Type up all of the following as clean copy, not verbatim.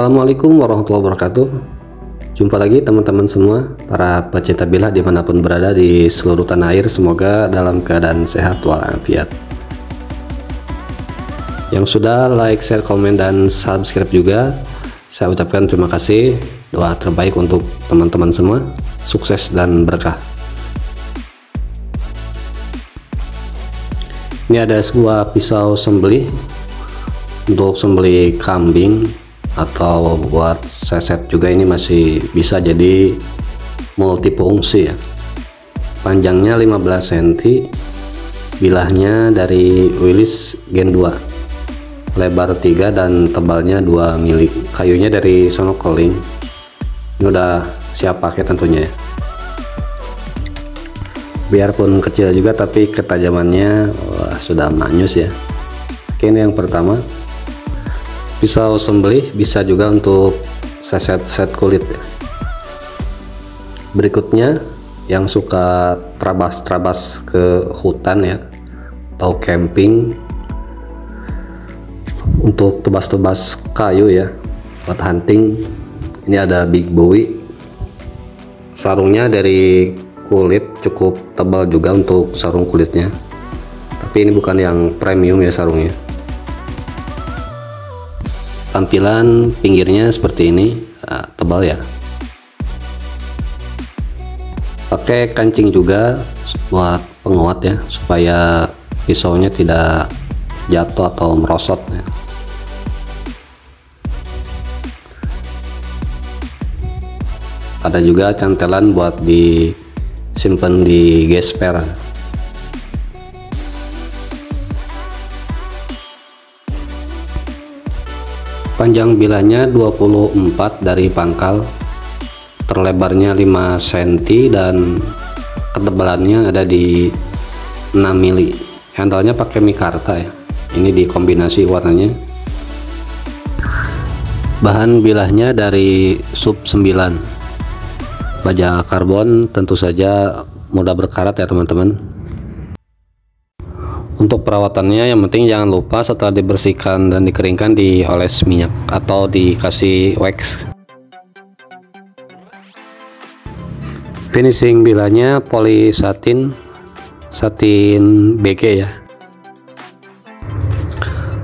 Assalamualaikum warahmatullahi wabarakatuh. Jumpa lagi teman-teman semua, para pecinta bela dimanapun berada di seluruh tanah air. Semoga dalam keadaan sehat walafiat. Yang sudah like, share, komen, dan subscribe juga, saya ucapkan terima kasih. Doa terbaik untuk teman-teman semua, sukses dan berkah. Ini ada sebuah pisau sembelih untuk sembelih kambing atau buat seset juga. Ini masih bisa jadi multifungsi ya. Panjangnya 15 cm, bilahnya dari Willys Gen 2, lebar 3 dan tebalnya 2 mili. Kayunya dari sonokeling. Ini udah siap pakai tentunya ya. Biarpun kecil juga tapi ketajamannya sudah manyus ya. Oke, ini yang pertama. Pisau sembelih bisa juga untuk seset-seset kulit ya. Berikutnya yang suka trabas-trabas ke hutan ya atau camping untuk tebas-tebas kayu ya buat hunting. Ini ada Big Bowie. Sarungnya dari kulit, cukup tebal juga untuk sarung kulitnya, tapi ini bukan yang premium ya sarungnya. Tampilan pinggirnya seperti ini, tebal ya. Pakai kancing juga buat penguat ya, supaya pisaunya tidak jatuh atau merosot ya. Ada juga cantelan buat di simpen di gesper. Panjang bilahnya 24 dari pangkal, terlebarnya 5 cm dan ketebalannya ada di 6 mili. Handalnya pakai Mikarta ya. Ini dikombinasi warnanya. Bahan bilahnya dari SUP9. Baja karbon tentu saja, mudah berkarat ya teman-teman. Untuk perawatannya yang penting jangan lupa setelah dibersihkan dan dikeringkan dioles minyak atau dikasih wax. Finishing bilanya poli satin BG ya.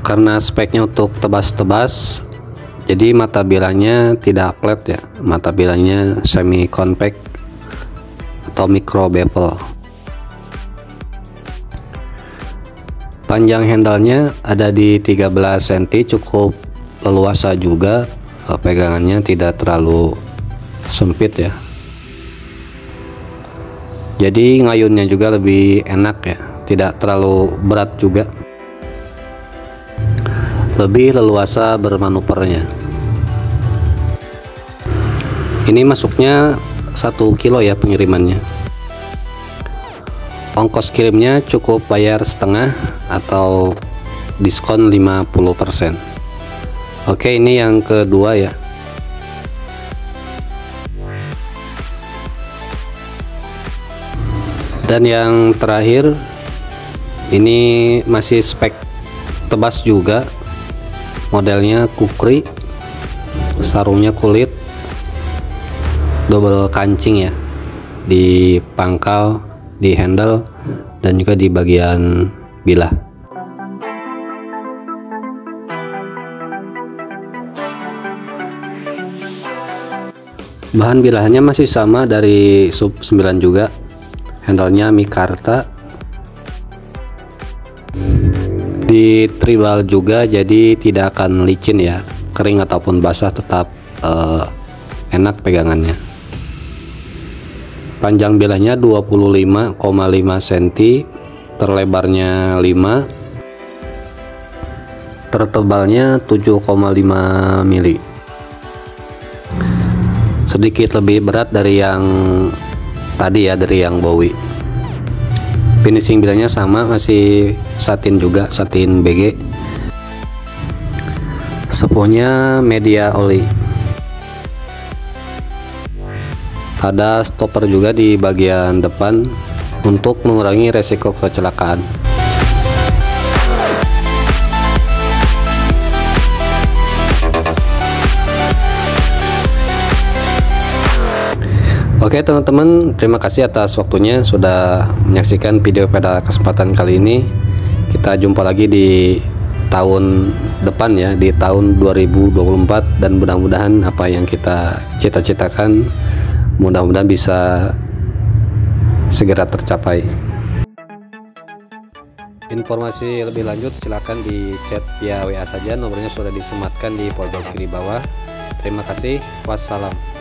Karena speknya untuk tebas-tebas, jadi mata bilanya tidak flat ya, mata bilanya semi compact atau micro bevel. Panjang handalnya ada di 13 cm, cukup leluasa juga, pegangannya tidak terlalu sempit ya. Jadi ngayunnya juga lebih enak ya, tidak terlalu berat juga. Lebih leluasa bermanuvernya. Ini masuknya 1 kilo ya pengirimannya. Ongkos kirimnya cukup bayar setengah atau diskon 50%. Oke, ini yang kedua ya. Dan yang terakhir ini masih spek tebas juga. Modelnya Kukri, sarungnya kulit, double kancing ya, di pangkal, di handle, dan juga di bagian bilah. Bahan bilahnya masih sama dari SUP9 juga, handle-nya Mikarta. Di tribal juga, jadi tidak akan licin ya, kering ataupun basah tetap enak pegangannya. Panjang bilahnya 25,5 cm, terlebarnya 5, tertebalnya 7,5 mili. Sedikit lebih berat dari yang tadi ya, dari yang Bowie. Finishing bilahnya sama, masih satin juga, satin BG. Sepuhnya media oli. Ada stopper juga di bagian depan untuk mengurangi resiko kecelakaan. Oke teman-teman, terima kasih atas waktunya sudah menyaksikan video pada kesempatan kali ini. Kita jumpa lagi di tahun depan ya, di tahun 2024, dan mudah-mudahan apa yang kita cita-citakan mudah-mudahan bisa segera tercapai. Informasi lebih lanjut silahkan di chat via WA saja, nomornya sudah disematkan di pojok kiri bawah. Terima kasih, wassalam.